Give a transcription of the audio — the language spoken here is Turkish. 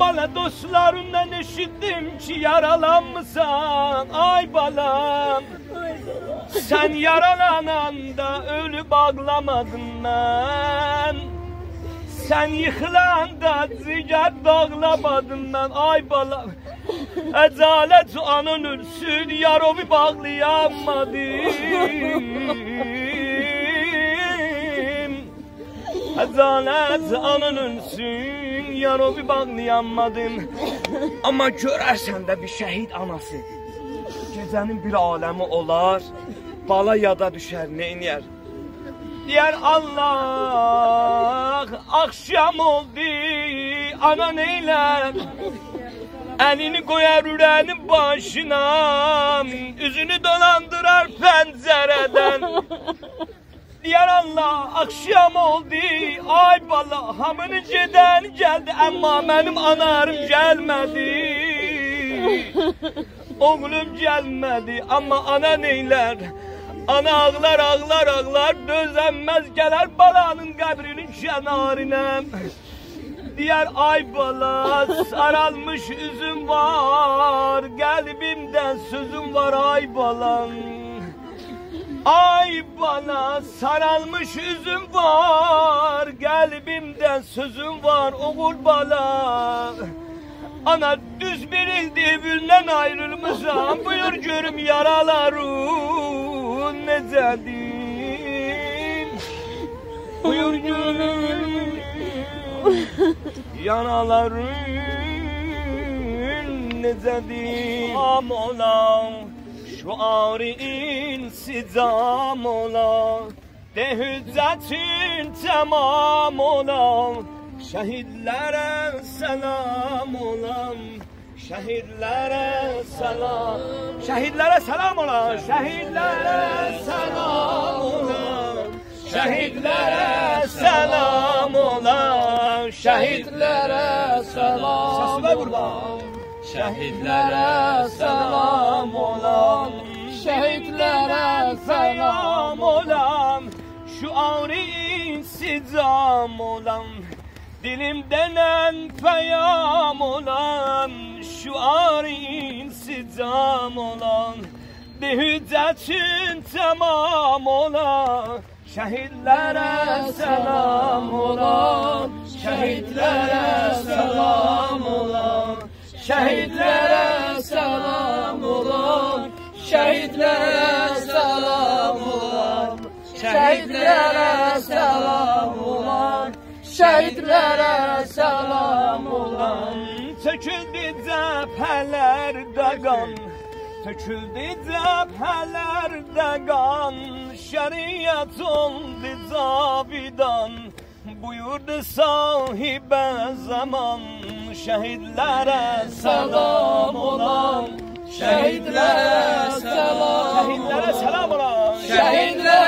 bala dostlarımdan eşittim ki yaralanmışsan ay balam. Sen yaralananda ölü bağlamadın lan. Sen yıkılanda zigar bağlamadın lan ay balam. Ezalet anın ölsün yarovi bağlayamadım. Ezalet anın ölsün yarovi bağlayamadım. Ama görersen de bir şehit anası gecenin bir alemi olar, bala yada düşer neyler. Diğer Allah akşam oldu ana neyler. Elini koyar ürenin başına, üzünü dolandırar pencereden. Diğer Allah akşam oldu ay bala, hamının ceden geldi ama benim anarım gelmedi. Oğlum gelmedi ama ana neyler. Ana ağlar ağlar ağlar, dözemez geler balanın kabrinin kenarına. Diğer ay bala saralmış üzüm var, kalbimden sözüm var ay balam. Ay bala saralmış üzüm var, kalbimden sözüm var oğul bala. Ana düz birildi evünden ayrılmışam, buyur görüm yaralarım necedir. Buyur görüm yaralarım necedir. Am ola şu ağrı insizam ola, de hüzzetin tamam ola. Şehidlere selam olam, şehidlere selam, şehidlere selam olam, şehidlere selam olam, şehidlere selam olam, şehidlere selam olam, şehidlere selam olam, şehidlere selam olam, şuuri insizam olam. Dilim denen peyam olan, şuarı insizam olan, de hüddetin tamam olan, şehidlere selam olan, şehidlere selam olan, şehidlere selam olan, şehidlere selam olan, şehidlere selam olan, şehidlere selam olan. Töküldü cephelerde kan, töküldü cephelerde kan, şeriat oldu zavidan, buyurdu sahibe zaman. Şehidlere selam olan, şehidlere selam olan, şehidlere selam olan, şehidlere